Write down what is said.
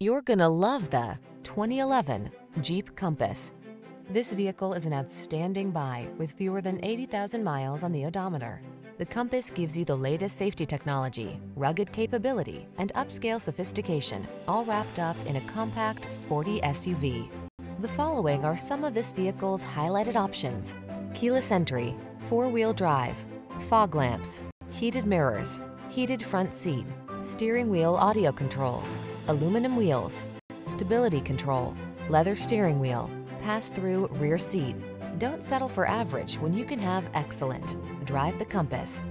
You're gonna love the 2011 Jeep Compass. This vehicle is an outstanding buy with fewer than 80,000 miles on the odometer. The Compass gives you the latest safety technology, rugged capability, and upscale sophistication, all wrapped up in a compact, sporty SUV. The following are some of this vehicle's highlighted options: keyless entry, four-wheel drive, fog lamps, heated mirrors, heated front seat, steering wheel audio controls, aluminum wheels, stability control, leather steering wheel, pass-through rear seat. Don't settle for average when you can have excellent. Drive the Compass.